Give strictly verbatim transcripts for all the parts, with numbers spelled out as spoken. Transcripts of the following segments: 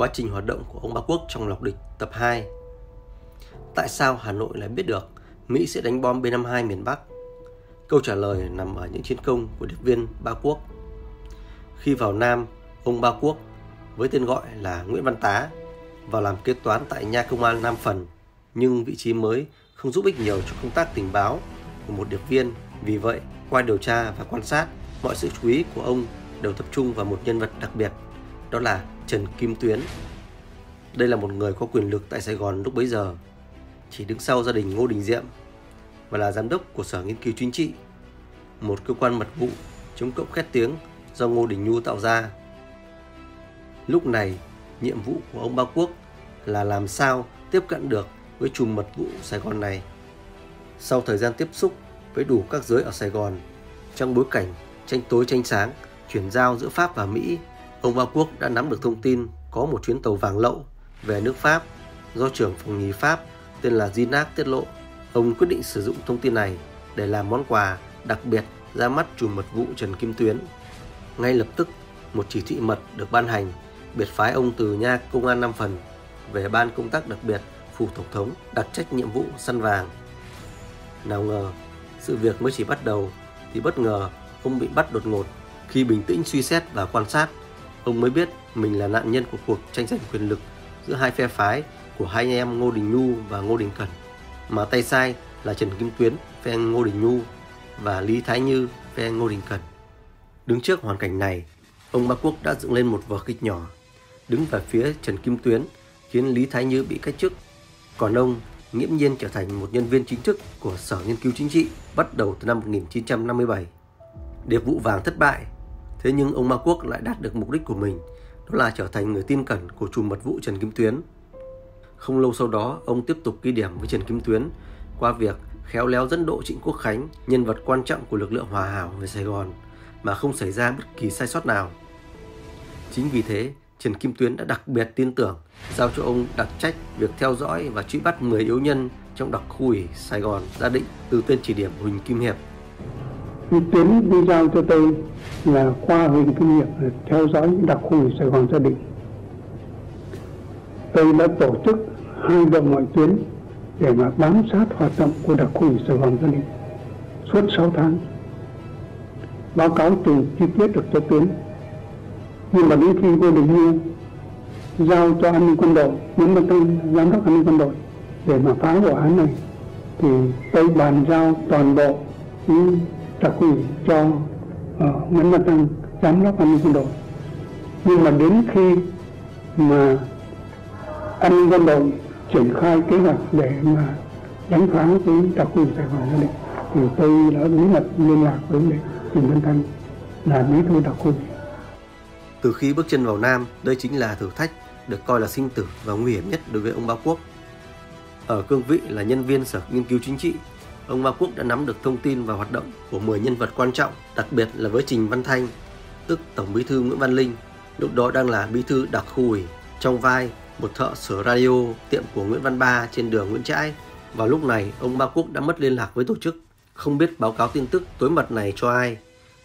quá trình hoạt động của ông Ba Quốc trong Lọc Địch tập hai. Tại sao Hà Nội lại biết được Mỹ sẽ đánh bom B năm mươi hai miền Bắc? Câu trả lời nằm ở những chiến công của điệp viên Ba Quốc. Khi vào Nam, ông Ba Quốc với tên gọi là Nguyễn Văn Tá vào làm kế toán tại nha công an Nam Phần, nhưng vị trí mới không giúp ích nhiều cho công tác tình báo của một điệp viên. Vì vậy, qua điều tra và quan sát, mọi sự chú ý của ông đều tập trung vào một nhân vật đặc biệt, đó là Trần Kim Tuyến. Đây là một người có quyền lực tại Sài Gòn lúc bấy giờ, chỉ đứng sau gia đình Ngô Đình Diệm, và là giám đốc của Sở Nghiên cứu Chính trị, một cơ quan mật vụ chống cộng khét tiếng do Ngô Đình Nhu tạo ra. Lúc này, nhiệm vụ của ông Ba Quốc là làm sao tiếp cận được với chùm mật vụ Sài Gòn này. Sau thời gian tiếp xúc với đủ các giới ở Sài Gòn, trong bối cảnh tranh tối tranh sáng chuyển giao giữa Pháp và Mỹ, ông Ba Quốc đã nắm được thông tin có một chuyến tàu vàng lậu về nước Pháp do trưởng phòng nhì Pháp tên là Ginac tiết lộ. Ông quyết định sử dụng thông tin này để làm món quà đặc biệt ra mắt chùm mật vụ Trần Kim Tuyến. Ngay lập tức, một chỉ thị mật được ban hành biệt phái ông từ nha công an Nam Phần về ban công tác đặc biệt phủ Tổng thống đặc trách nhiệm vụ săn vàng. Nào ngờ, sự việc mới chỉ bắt đầu thì bất ngờ ông bị bắt đột ngột. Khi bình tĩnh suy xét và quan sát, ông mới biết mình là nạn nhân của cuộc tranh giành quyền lực giữa hai phe phái của hai anh em Ngô Đình Nhu và Ngô Đình Cẩn, mà tay sai là Trần Kim Tuyến phe Ngô Đình Nhu và Lý Thái Như phe Ngô Đình Cẩn. Đứng trước hoàn cảnh này, ông Ba Quốc đã dựng lên một vở kịch nhỏ. Đứng về phía Trần Kim Tuyến khiến Lý Thái Như bị cách chức, còn ông nghiễm nhiên trở thành một nhân viên chính thức của Sở Nghiên cứu Chính trị bắt đầu từ năm một nghìn chín trăm năm mươi bảy. Điệp vụ vàng thất bại, thế nhưng ông Ba Quốc lại đạt được mục đích của mình, đó là trở thành người tin cẩn của chùm mật vụ Trần Kim Tuyến. Không lâu sau đó, ông tiếp tục ghi điểm với Trần Kim Tuyến qua việc khéo léo dẫn độ Trịnh Quốc Khánh, nhân vật quan trọng của lực lượng Hòa Hảo về Sài Gòn, mà không xảy ra bất kỳ sai sót nào. Chính vì thế, Trần Kim Tuyến đã đặc biệt tin tưởng giao cho ông đặc trách việc theo dõi và truy bắt mười yếu nhân trong đặc khu ủy Sài Gòn Gia Định từ tên chỉ điểm Huỳnh Kim Hiệp. Tuyến đi giao cho tôi là qua Huỳnh Kim Hiệp theo dõi đặc khu ủy Sài Gòn Gia Định. Tôi đã tổ chức hai đội ngoại tuyến để mà bám sát hoạt động của đặc khu ủy Sài Gòn Gia Định suốt sáu tháng. Báo cáo từng chi tiết được cho Tuyến. Nhưng mà đến khi Ngô Đình Nhu giao cho an ninh quân đội, Nguyễn Văn Thăng giám đốc an ninh quân đội để mà phá vụ án này, thì tôi bàn giao toàn bộ đặc khu cho uh, Nguyễn Văn Thăng giám đốc an ninh quân đội. Nhưng mà đến khi mà an ninh quân đội triển khai kế hoạch để mà đánh phá cái đặc khu Sài Gòn Gia Định, thì tôi đã bí mật liên lạc với Trình Văn Thanh là bí thư đặc khu. Từ khi bước chân vào Nam, đây chính là thử thách được coi là sinh tử và nguy hiểm nhất đối với ông Ba Quốc. Ở cương vị là nhân viên Sở Nghiên cứu Chính trị, ông Ba Quốc đã nắm được thông tin và hoạt động của mười nhân vật quan trọng, đặc biệt là với Trình Văn Thanh, tức Tổng Bí thư Nguyễn Văn Linh, lúc đó đang là bí thư đặc khu ủy, trong vai một thợ sửa radio tiệm của Nguyễn Văn Ba trên đường Nguyễn Trãi. Vào lúc này, ông Ba Quốc đã mất liên lạc với tổ chức, không biết báo cáo tin tức tối mật này cho ai.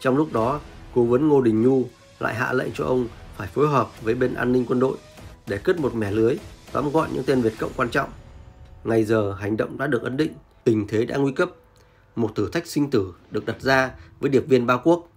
Trong lúc đó, cố vấn Ngô Đình Nhu lại hạ lệnh cho ông phải phối hợp với bên an ninh quân đội để cất một mẻ lưới tóm gọn những tên Việt Cộng quan trọng. Ngày giờ hành động đã được ấn định, tình thế đã nguy cấp, một thử thách sinh tử được đặt ra với điệp viên Ba Quốc.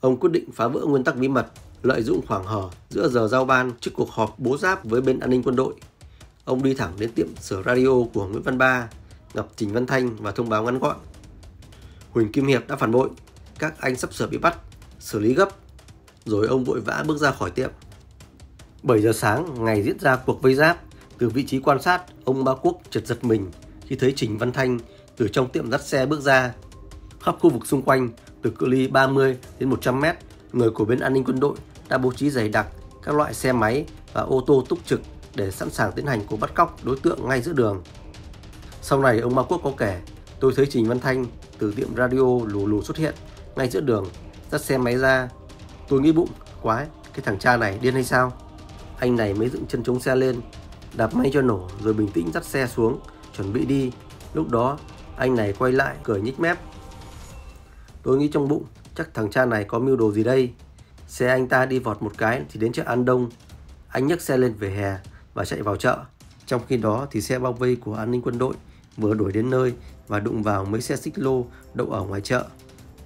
Ông quyết định phá vỡ nguyên tắc bí mật, lợi dụng khoảng hở giữa giờ giao ban trước cuộc họp bố giáp với bên an ninh quân đội. Ông đi thẳng đến tiệm sửa radio của Nguyễn Văn Ba, gặp Trình Văn Thanh và thông báo ngắn gọn: Huỳnh Kim Hiệp đã phản bội, các anh sắp sửa bị bắt, xử lý gấp. Rồi ông vội vã bước ra khỏi tiệm. bảy giờ sáng ngày diễn ra cuộc vây giáp, từ vị trí quan sát, ông Ba Quốc chợt giật mình khi thấy Trình Văn Thanh từ trong tiệm dắt xe bước ra. Khắp khu vực xung quanh, từ cự ly ba mươi đến một trăm mét, người của bên an ninh quân đội đã bố trí dày đặc các loại xe máy và ô tô túc trực để sẵn sàng tiến hành cuộc bắt cóc đối tượng ngay giữa đường. Sau này ông Ba Quốc có kể, tôi thấy Trình Văn Thanh từ tiệm radio lù lù xuất hiện ngay giữa đường, dắt xe máy ra. Tôi nghĩ bụng, quái, cái thằng cha này điên hay sao? Anh này mới dựng chân chống xe lên, đạp máy cho nổ rồi bình tĩnh dắt xe xuống, chuẩn bị đi. Lúc đó, anh này quay lại cười nhếch mép. Tôi nghĩ trong bụng, chắc thằng cha này có mưu đồ gì đây. Xe anh ta đi vọt một cái thì đến chợ An Đông, Anh nhấc xe lên về hè và chạy vào chợ. Trong khi đó thì xe bao vây của an ninh quân đội vừa đuổi đến nơi và đụng vào mấy xe xích lô đậu ở ngoài chợ.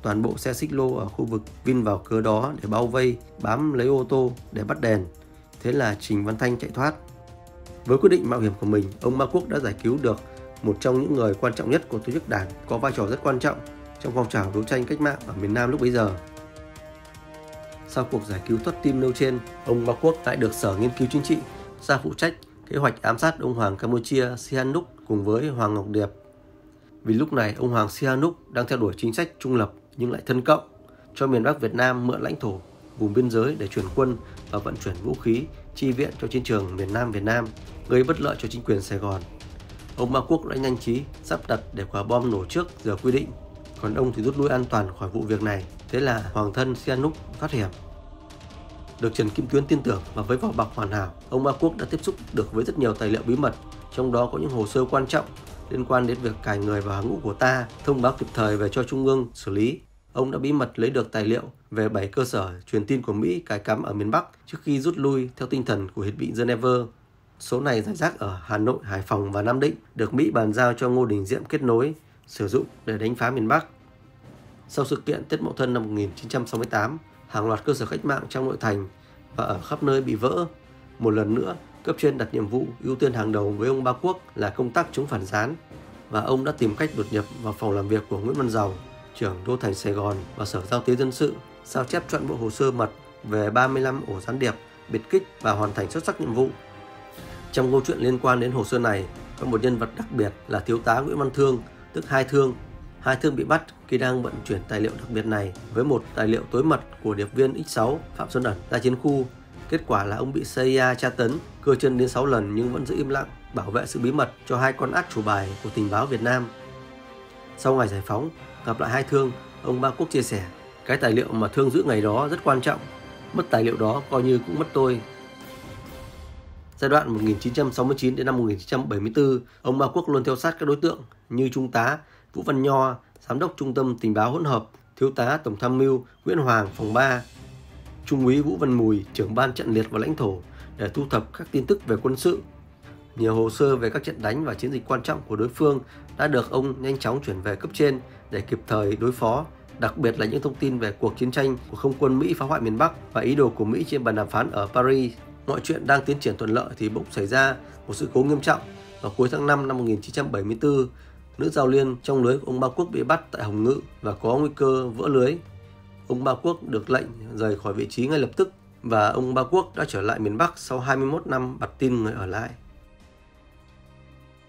Toàn bộ xe xích lô ở khu vực vin vào cớ đó để bao vây, bám lấy ô tô để bắt đèn. Thế là Trình Văn Thanh chạy thoát. Với quyết định mạo hiểm của mình, ông Ba Quốc đã giải cứu được một trong những người quan trọng nhất của tổ chức Đảng, có vai trò rất quan trọng trong phong trào đấu tranh cách mạng ở miền Nam lúc bấy giờ. Sau cuộc giải cứu thoát tim nêu trên, ông Ba Quốc lại được Sở Nghiên cứu Chính trị ra phụ trách kế hoạch ám sát ông Hoàng Campuchia Sihanouk cùng với Hoàng Ngọc Điệp. Vì lúc này ông Hoàng Sihanouk đang theo đuổi chính sách trung lập nhưng lại thân cộng, cho miền Bắc Việt Nam mượn lãnh thổ vùng biên giới để chuyển quân và vận chuyển vũ khí chi viện cho chiến trường miền Nam Việt Nam, gây bất lợi cho chính quyền Sài Gòn. Ông Ba Quốc đã nhanh trí sắp đặt để quả bom nổ trước giờ quy định, còn ông thì rút lui an toàn khỏi vụ việc này. Thế là hoàng thân Sihanouk thoát hiểm. Được Trần Kim Tuyến tin tưởng và với vỏ bọc hoàn hảo, ông Ba Quốc đã tiếp xúc được với rất nhiều tài liệu bí mật, trong đó có những hồ sơ quan trọng liên quan đến việc cài người vào hàng ngũ của ta, thông báo kịp thời về cho Trung ương xử lý. Ông đã bí mật lấy được tài liệu về bảy cơ sở truyền tin của Mỹ cài cắm ở miền Bắc trước khi rút lui theo tinh thần của Hiệp định Geneva. Số này giải rác ở Hà Nội, Hải Phòng và Nam Định, được Mỹ bàn giao cho Ngô Đình Diệm kết nối, sử dụng để đánh phá miền Bắc. Sau sự kiện Tết Mậu Thân năm một nghìn chín trăm sáu mươi tám, hàng loạt cơ sở cách mạng trong nội thành và ở khắp nơi bị vỡ. Một lần nữa, cấp trên đặt nhiệm vụ ưu tiên hàng đầu với ông Ba Quốc là công tác chống phản gián, và ông đã tìm cách đột nhập vào phòng làm việc của Nguyễn Văn Dầu, trưởng đô thành Sài Gòn và Sở Giao tế Dân sự, sao chép trọn bộ hồ sơ mật về ba mươi lăm ổ gián điệp, biệt kích và hoàn thành xuất sắc nhiệm vụ. Trong câu chuyện liên quan đến hồ sơ này có một nhân vật đặc biệt là thiếu tá Nguyễn Văn Thương, tức Hai Thương. Hai Thương bị bắt khi đang vận chuyển tài liệu đặc biệt này với một tài liệu tối mật của điệp viên X sáu Phạm Xuân Đẩn ra chiến khu. Kết quả là ông bị C I A tra tấn, cưa chân đến sáu lần nhưng vẫn giữ im lặng, bảo vệ sự bí mật cho hai con ác chủ bài của tình báo Việt Nam. Sau ngày giải phóng, gặp lại Hai Thương, ông Ba Quốc chia sẻ: "Cái tài liệu mà Thương giữ ngày đó rất quan trọng, mất tài liệu đó coi như cũng mất tôi." Giai đoạn một nghìn chín trăm sáu mươi chín đến năm một nghìn chín trăm bảy mươi tư, ông Ba Quốc luôn theo sát các đối tượng như Trung tá Vũ Văn Nho, Giám đốc Trung tâm Tình báo hỗn hợp, Thiếu tá Tổng tham mưu Nguyễn Hoàng phòng ba, Trung úy Vũ Văn Mùi, trưởng ban trận liệt và lãnh thổ, để thu thập các tin tức về quân sự. Nhiều hồ sơ về các trận đánh và chiến dịch quan trọng của đối phương đã được ông nhanh chóng chuyển về cấp trên để kịp thời đối phó, đặc biệt là những thông tin về cuộc chiến tranh của không quân Mỹ phá hoại miền Bắc và ý đồ của Mỹ trên bàn đàm phán ở Paris. Mọi chuyện đang tiến triển thuận lợi thì bỗng xảy ra một sự cố nghiêm trọng. Vào cuối tháng năm năm một nghìn chín trăm bảy mươi tư, nữ giao liên trong lưới của ông Ba Quốc bị bắt tại Hồng Ngự và có nguy cơ vỡ lưới. Ông Ba Quốc được lệnh rời khỏi vị trí ngay lập tức và ông Ba Quốc đã trở lại miền Bắc sau hai mươi mốt năm bặt tin người ở lại.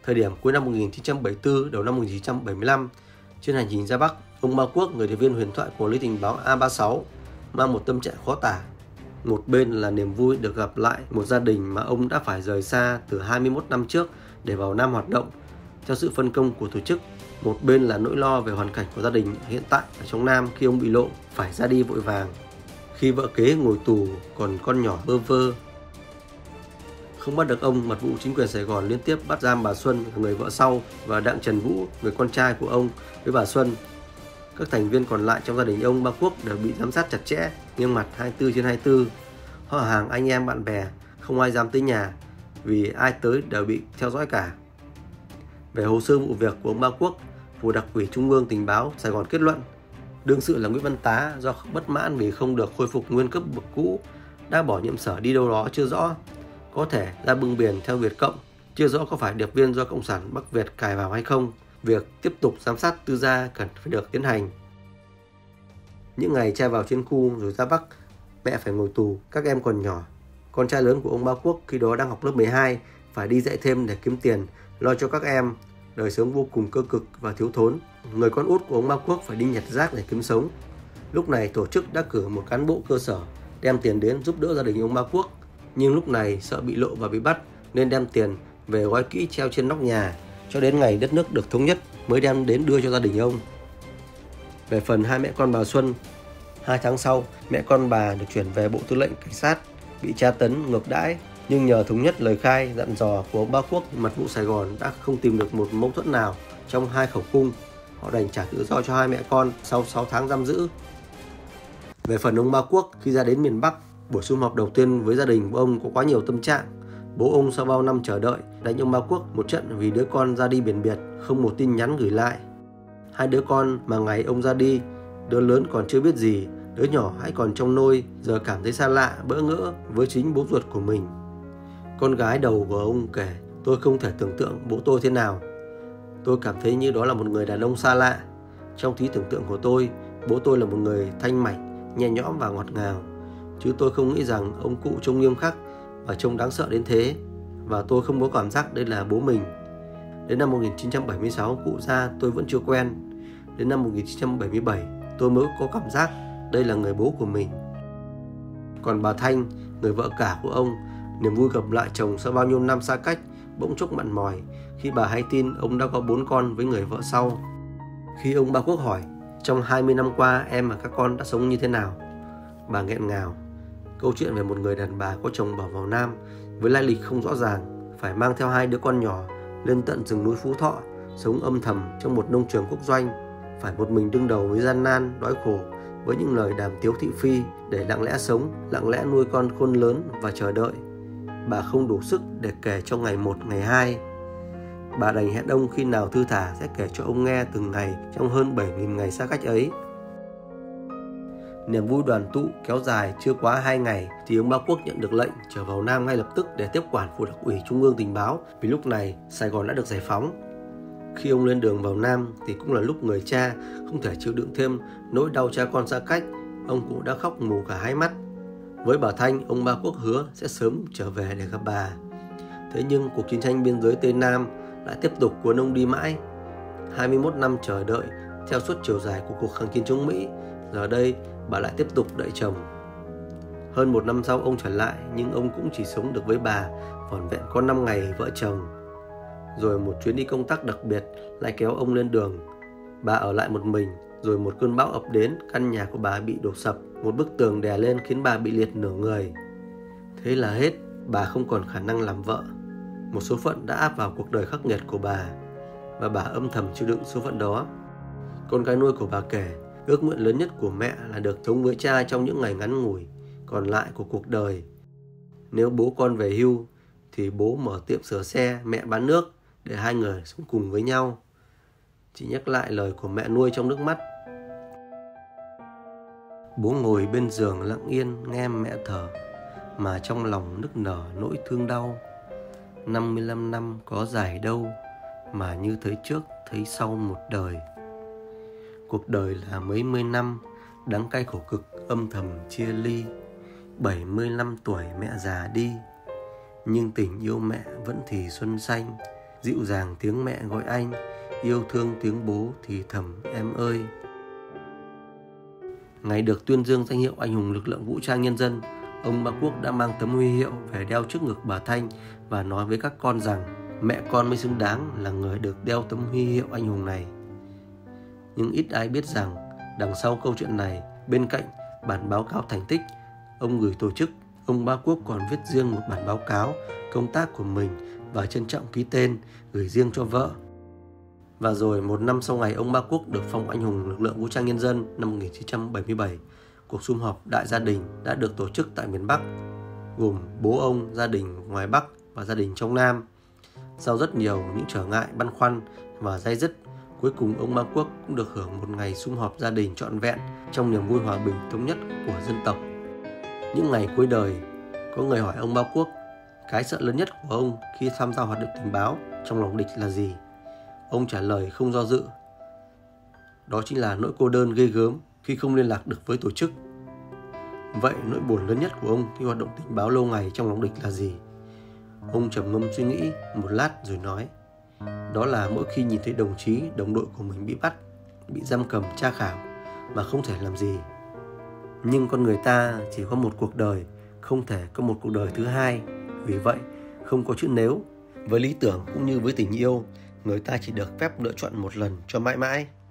Thời điểm cuối năm một nghìn chín trăm bảy mươi tư đầu năm một nghìn chín trăm bảy mươi lăm, trên hành trình ra Bắc, ông Ba Quốc, người điệp viên huyền thoại của lưới tình báo A ba mươi sáu, mang một tâm trạng khó tả. Một bên là niềm vui được gặp lại một gia đình mà ông đã phải rời xa từ hai mươi mốt năm trước để vào Nam hoạt động theo sự phân công của tổ chức. Một bên là nỗi lo về hoàn cảnh của gia đình hiện tại ở trong Nam khi ông bị lộ, phải ra đi vội vàng, khi vợ kế ngồi tù còn con nhỏ bơ vơ. Không bắt được ông, mật vụ chính quyền Sài Gòn liên tiếp bắt giam bà Xuân, người vợ sau, và Đặng Trần Vũ, người con trai của ông, với bà Xuân. Các thành viên còn lại trong gia đình ông Ba Quốc đều bị giám sát chặt chẽ, nghiêm ngặt hai mươi tư trên hai mươi tư. Họ hàng, anh em, bạn bè, không ai dám tới nhà vì ai tới đều bị theo dõi cả. Về hồ sơ vụ việc của ông Ba Quốc, Vụ Đặc ủy Trung ương Tình báo Sài Gòn kết luận đương sự là Nguyễn Văn Tá do bất mãn vì không được khôi phục nguyên cấp bậc cũ đã bỏ nhiệm sở đi đâu đó chưa rõ, có thể ra bưng biển theo Việt Cộng, chưa rõ có phải điệp viên do Cộng sản Bắc Việt cài vào hay không. Việc tiếp tục giám sát tư gia cần phải được tiến hành. Những ngày trai vào chiến khu rồi ra Bắc, mẹ phải ngồi tù, các em còn nhỏ. Con trai lớn của ông Ba Quốc khi đó đang học lớp mười hai, phải đi dạy thêm để kiếm tiền, lo cho các em. Đời sống vô cùng cơ cực và thiếu thốn. Người con út của ông Ba Quốc phải đi nhặt rác để kiếm sống. Lúc này tổ chức đã cử một cán bộ cơ sở đem tiền đến giúp đỡ gia đình ông Ba Quốc. Nhưng lúc này sợ bị lộ và bị bắt nên đem tiền về gói kỹ treo trên nóc nhà cho đến ngày đất nước được thống nhất mới đem đến đưa cho gia đình ông. Về phần hai mẹ con bà Xuân, hai tháng sau mẹ con bà được chuyển về Bộ Tư lệnh Cảnh sát, bị tra tấn ngược đãi, nhưng nhờ thống nhất lời khai dặn dò của ông Ba Quốc, mật vụ Sài Gòn đã không tìm được một mâu thuẫn nào trong hai khẩu cung. Họ đành trả tự do cho hai mẹ con sau sáu tháng giam giữ. Về phần ông Ba Quốc, khi ra đến miền Bắc, Buổi sum họp đầu tiên với gia đình, bố ông có quá nhiều tâm trạng. Bố ông sau bao năm chờ đợi đánh ông Ba Quốc một trận vì đứa con ra đi biển biệt, không một tin nhắn gửi lại. Hai đứa con mà ngày ông ra đi, đứa lớn còn chưa biết gì, đứa nhỏ hãy còn trong nôi, giờ cảm thấy xa lạ, bỡ ngỡ với chính bố ruột của mình. Con gái đầu của ông kể, tôi không thể tưởng tượng bố tôi thế nào. Tôi cảm thấy như đó là một người đàn ông xa lạ. Trong trí tưởng tượng của tôi, bố tôi là một người thanh mảnh, nhẹ nhõm và ngọt ngào. Chứ tôi không nghĩ rằng ông cụ trông nghiêm khắc và trông đáng sợ đến thế. Và tôi không có cảm giác đây là bố mình. Đến năm một nghìn chín trăm bảy mươi sáu, cụ ra tôi vẫn chưa quen. Đến năm một nghìn chín trăm bảy mươi bảy, tôi mới có cảm giác đây là người bố của mình. Còn bà Thanh, người vợ cả của ông, niềm vui gặp lại chồng sau bao nhiêu năm xa cách bỗng chốc mặn mòi khi bà hay tin ông đã có bốn con với người vợ sau. Khi ông Ba Quốc hỏi, trong hai mươi năm qua em và các con đã sống như thế nào? Bà nghẹn ngào. Câu chuyện về một người đàn bà có chồng bỏ vào Nam với lai lịch không rõ ràng, phải mang theo hai đứa con nhỏ lên tận rừng núi Phú Thọ, sống âm thầm trong một nông trường quốc doanh, phải một mình đương đầu với gian nan, đói khổ, với những lời đàm tiếu thị phi để lặng lẽ sống, lặng lẽ nuôi con khôn lớn và chờ đợi. Bà không đủ sức để kể cho ngày một, ngày hai. Bà đành hẹn ông khi nào thư thả sẽ kể cho ông nghe từng ngày trong hơn bảy nghìn ngày xa cách ấy. Niềm vui đoàn tụ kéo dài chưa quá hai ngày thì ông Ba Quốc nhận được lệnh trở vào Nam ngay lập tức để tiếp quản Phủ Đặc ủy Trung ương Tình báo, vì lúc này Sài Gòn đã được giải phóng. Khi ông lên đường vào Nam thì cũng là lúc người cha không thể chịu đựng thêm nỗi đau cha con xa cách, ông cũng đã khóc mù cả hai mắt. Với bà Thanh, ông Ba Quốc hứa sẽ sớm trở về để gặp bà. Thế nhưng cuộc chiến tranh biên giới Tây Nam lại tiếp tục cuốn ông đi mãi. hai mươi mốt năm chờ đợi theo suốt chiều dài của cuộc kháng chiến chống Mỹ, giờ đây bà lại tiếp tục đợi chồng. Hơn một năm sau ông trở lại, nhưng ông cũng chỉ sống được với bà vỏn vẹn có năm ngày vợ chồng. Rồi một chuyến đi công tác đặc biệt lại kéo ông lên đường. Bà ở lại một mình, rồi một cơn bão ập đến, căn nhà của bà bị đổ sập, một bức tường đè lên khiến bà bị liệt nửa người. Thế là hết, bà không còn khả năng làm vợ. Một số phận đã áp vào cuộc đời khắc nghiệt của bà, và bà âm thầm chịu đựng số phận đó. Con gái nuôi của bà kể, ước nguyện lớn nhất của mẹ là được sống với cha trong những ngày ngắn ngủi còn lại của cuộc đời. Nếu bố con về hưu thì bố mở tiệm sửa xe, mẹ bán nước, để hai người sống cùng với nhau. Chị nhắc lại lời của mẹ nuôi trong nước mắt. Bố ngồi bên giường lặng yên nghe mẹ thở, mà trong lòng nức nở nỗi thương đau. Năm mươi lăm năm có dài đâu, mà như thấy trước thấy sau một đời. Cuộc đời là mấy mươi năm, đắng cay khổ cực âm thầm chia ly. Bảy mươi lăm tuổi mẹ già đi, nhưng tình yêu mẹ vẫn thì xuân xanh. Dịu dàng tiếng mẹ gọi anh, yêu thương tiếng bố thì thầm em ơi. Ngày được tuyên dương danh hiệu anh hùng lực lượng vũ trang nhân dân, ông Ba Quốc đã mang tấm huy hiệu về đeo trước ngực bà Thanh và nói với các con rằng mẹ con mới xứng đáng là người được đeo tấm huy hiệu anh hùng này. Nhưng ít ai biết rằng đằng sau câu chuyện này, bên cạnh bản báo cáo thành tích ông gửi tổ chức, ông Ba Quốc còn viết riêng một bản báo cáo công tác của mình và trân trọng ký tên gửi riêng cho vợ. Và rồi một năm sau ngày ông Ba Quốc được phong anh hùng lực lượng vũ trang nhân dân năm một nghìn chín trăm bảy mươi bảy, cuộc sum họp đại gia đình đã được tổ chức tại miền Bắc, gồm bố ông, gia đình ngoài Bắc và gia đình trong Nam. Sau rất nhiều những trở ngại, băn khoăn và day dứt, cuối cùng ông Ba Quốc cũng được hưởng một ngày sum họp gia đình trọn vẹn trong niềm vui hòa bình thống nhất của dân tộc. Những ngày cuối đời, có người hỏi ông Ba Quốc cái sợ lớn nhất của ông khi tham gia hoạt động tình báo trong lòng địch là gì. Ông trả lời không do dự, đó chính là nỗi cô đơn ghê gớm khi không liên lạc được với tổ chức. Vậy nỗi buồn lớn nhất của ông khi hoạt động tình báo lâu ngày trong lòng địch là gì? Ông trầm ngâm suy nghĩ một lát rồi nói, đó là mỗi khi nhìn thấy đồng chí, đồng đội của mình bị bắt, bị giam cầm, tra khảo mà không thể làm gì. Nhưng con người ta chỉ có một cuộc đời, không thể có một cuộc đời thứ hai. Vì vậy, không có chữ nếu. Với lý tưởng cũng như với tình yêu, người ta chỉ được phép lựa chọn một lần cho mãi mãi.